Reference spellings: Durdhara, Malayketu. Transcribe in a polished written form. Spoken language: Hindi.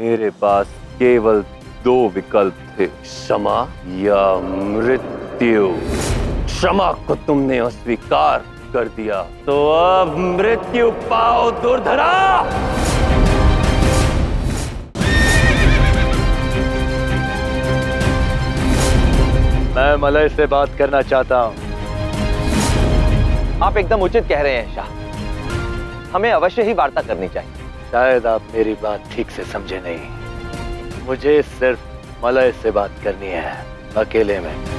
मेरे पास केवल दो विकल्प थे, क्षमा या मृत्यु। क्षमा को तुमने अस्वीकार कर दिया, तो अब मृत्यु पाओ दुर्धरा। मैं मलय से बात करना चाहता हूं। आप एकदम उचित कह रहे हैं शाह, हमें अवश्य ही वार्ता करनी चाहिए। शायद आप मेरी बात ठीक से समझे नहीं। मुझे सिर्फ मलय से बात करनी है, अकेले में।